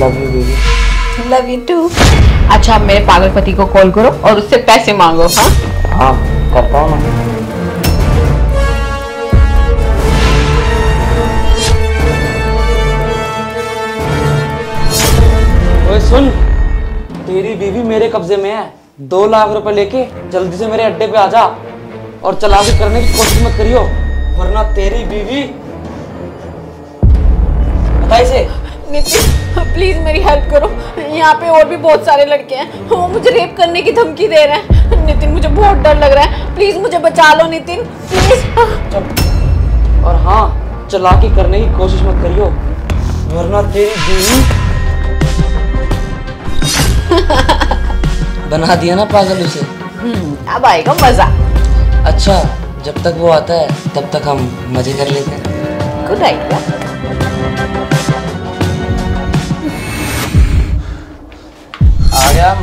Love you baby. Love you too. अच्छा मेरे पागल पति को कॉल करो और उससे पैसे मांगो। हाँ हाँ करता हूँ मैं। ओए सुन, तेरी बीवी मेरे कब्जे में है। 2 लाख रुपए लेके जल्दी से मेरे अड्डे पे आ जा और चलाकी करने की कोशिश मत करियो, वरना तेरी बीवी बताइए से। नितिन प्लीज मेरी हेल्प करो, यहाँ पे और भी बहुत सारे लड़के हैं, वो मुझे रेप करने की धमकी दे रहे हैं। नितिन मुझे बहुत डर लग रहा है, प्लीज मुझे बचा लो नितिन प्लीज। और हाँ चलाकी करने की कोशिश मत करियो वरना तेरी बीवी बना दिया ना पागल उसे। अब आएगा मजा। अच्छा जब तक वो आता है तब तक हम मजे कर लेते हैं। Good idea.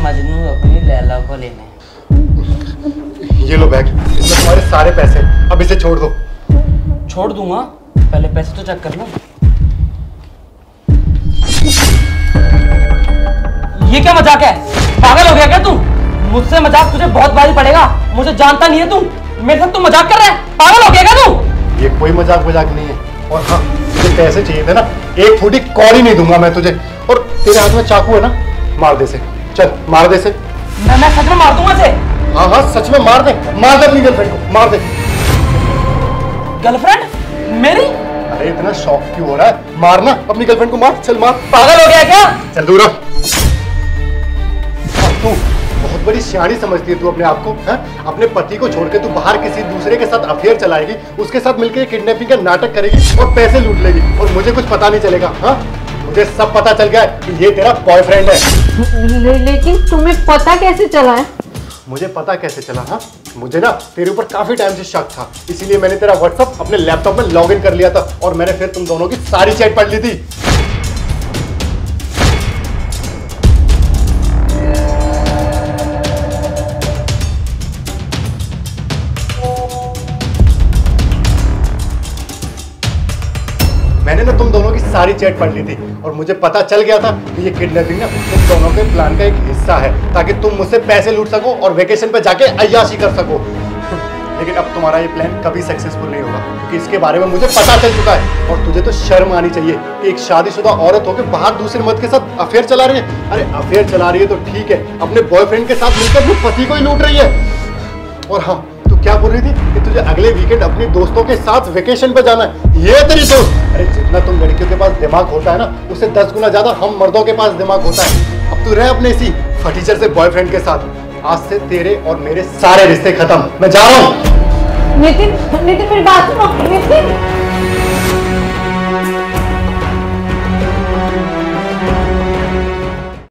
मजनू अपनी लैला को लेने। ये लो बैग, इसमें तुम्हारे सारे पैसे, अब इसे छोड़ दो। छोड़ दूंगा, पहले पैसे तो चेक कर लो। ये क्या मजाक है? पागल हो गया क्या तू? मुझसे मजाक तुझे बहुत भारी पड़ेगा, मुझे जानता नहीं है तू। मेरे साथ तू मजाक कर रहा है? पागल हो गया क्या तू? ये कोई मजाक मजाक नहीं है। और हाँ तुझे पैसे चाहिए थे ना, एक थोड़ी कॉल ही नहीं दूंगा मैं तुझे। और तेरे हाथ में चाकू है ना, मार दे से। चल मार दे से। मैं सच में मार दूंगा से। हाँ हाँ सच में मार दे, मार दे अपनी गर्लफ्रेंड को, मार दे। गर्लफ्रेंड मेरी? अरे इतना शौक क्यों हो रहा है, मारना अपनी गर्लफ्रेंड को, मार। चल मार। पागल हो गया क्या? चल दूर। तू बहुत बड़ी सियाणी समझती है तू अपने आप को, है? अपने पति को छोड़ के तू बाहर किसी दूसरे के साथ अफेयर चलाएगी, उसके साथ मिलकर किडनैपिंग का नाटक करेगी और पैसे लूट लेगी और मुझे कुछ पता नहीं चलेगा। हाँ मुझे सब पता चल गया कि ये तेरा बॉयफ्रेंड है। लेकिन तुम्हें पता कैसे चला है? मुझे पता कैसे चला? हाँ मुझे ना तेरे ऊपर काफी टाइम से शक था, इसीलिए मैंने तेरा व्हाट्सएप अपने लैपटॉप में लॉगिन कर लिया था और मैंने फिर तुम दोनों की सारी चैट पढ़ ली थी। मैंने ना तुम दोनों की सारी चैट पढ़ ली थी और मुझे पता चल गया था कि ये किडनैपिंग ना तुम दोनों के प्लान का एक हिस्सा है, ताकि तुम मुझसे पैसे लूट सको और वेकेशन पे जाके अय्याशी कर सको। लेकिन अब तुम्हारा ये प्लान कभी सक्सेसफुल नहीं होगा क्योंकि इसके बारे में मुझे पता चल चुका है। और तुझे तो शर्म आनी चाहिए कि एक शादीशुदा औरत होकर बाहर दूसरे मर्द के साथ अफेयर चला रही है। अरे अफेयर चला रही है तो ठीक है, अपने बॉयफ्रेंड के साथ मिलकर अपने पति को ही लूट रही है। और हाँ क्या बोल रही थी कि तुझे अगले वीकेंड अपने दोस्तों के साथ वेकेशन पे जाना है, ये तेरी दोस्त? अरे जितना तुम लड़कियों के पास दिमाग होता है ना, उससे 10 गुना ज्यादा हम मर्दों के पास दिमाग होता है। अब तू रह अपने इसी फटीचर से बॉयफ्रेंड के साथ। आज से तेरे और मेरे सारे रिश्ते खत्म। मैं जा रहा हूँ। नितिन, नितिन मेरी बात सुनो। नितिन